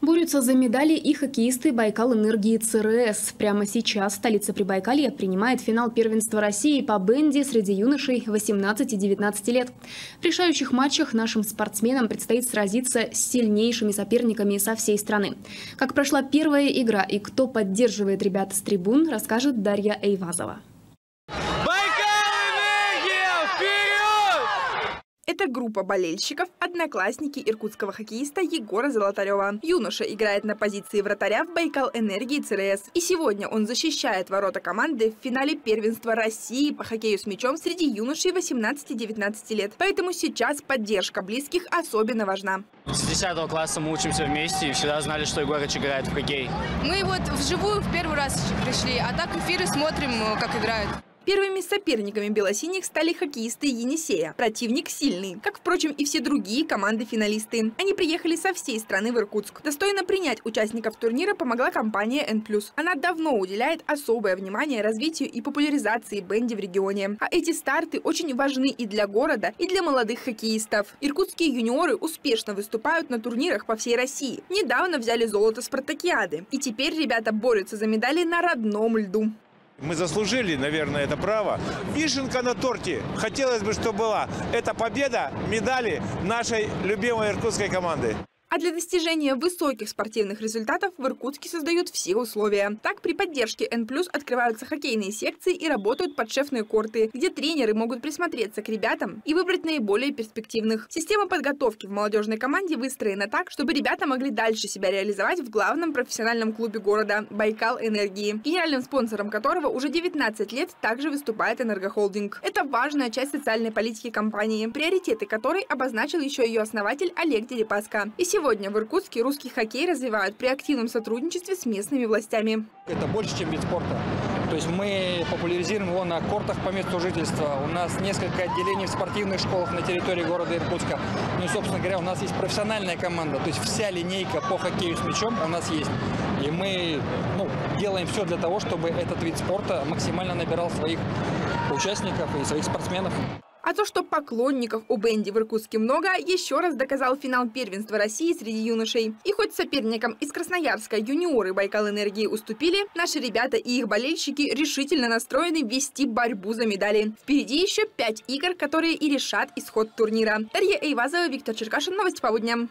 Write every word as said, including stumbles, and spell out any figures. Борются за медали и хоккеисты Байкал-Энергии-ЦРС. Прямо сейчас столица Прибайкалья принимает финал первенства России по бенди среди юношей восемнадцати-девятнадцати лет. В решающих матчах нашим спортсменам предстоит сразиться с сильнейшими соперниками со всей страны. Как прошла первая игра и кто поддерживает ребят с трибун, расскажет Дарья Эйвазова. Это группа болельщиков, одноклассники иркутского хоккеиста Егора Золотарёва. Юноша играет на позиции вратаря в Байкал-Энергии-ЦРС. И сегодня он защищает ворота команды в финале первенства России по хоккею с мячом среди юношей восемнадцати-девятнадцати лет. Поэтому сейчас поддержка близких особенно важна. С десятого класса мы учимся вместе и всегда знали, что Егорыч играет в хоккей. Мы вот вживую в первый раз пришли, а так эфиры смотрим, как играют. Первыми соперниками белосиних стали хоккеисты Енисея. Противник сильный, как, впрочем, и все другие команды-финалисты. Они приехали со всей страны в Иркутск. Достойно принять участников турнира помогла компания Эн плюс. Она давно уделяет особое внимание развитию и популяризации бенди в регионе. А эти старты очень важны и для города, и для молодых хоккеистов. Иркутские юниоры успешно выступают на турнирах по всей России. Недавно взяли золото Спартакиады. И теперь ребята борются за медали на родном льду. Мы заслужили, наверное, это право. Вишенка на торте. Хотелось бы, чтобы была. Это победа, медали нашей любимой иркутской команды. А для достижения высоких спортивных результатов в Иркутске создают все условия. Так, при поддержке Эн плюс открываются хоккейные секции и работают подшефные корты, где тренеры могут присмотреться к ребятам и выбрать наиболее перспективных. Система подготовки в молодежной команде выстроена так, чтобы ребята могли дальше себя реализовать в главном профессиональном клубе города – «Байкал Энергии», генеральным спонсором которого уже девятнадцать лет также выступает энергохолдинг. Это важная часть социальной политики компании, приоритеты которой обозначил еще ее основатель Олег Дерипаска. И сегодня в Иркутске русский хоккей развивают при активном сотрудничестве с местными властями. Это больше, чем вид спорта. То есть мы популяризируем его на кортах по месту жительства. У нас несколько отделений в спортивных школах на территории города Иркутска. Ну и, собственно говоря, у нас есть профессиональная команда. То есть вся линейка по хоккею с мячом у нас есть. И мы ну, делаем все для того, чтобы этот вид спорта максимально набирал своих участников и своих спортсменов. А то, что поклонников у бенди в Иркутске много, еще раз доказал финал первенства России среди юношей. И хоть соперникам из Красноярска юниоры Байкал-Энергии уступили, наши ребята и их болельщики решительно настроены вести борьбу за медали. Впереди еще пять игр, которые и решат исход турнира. Дарья Эйвазова, Виктор Черкашин, новости по будням.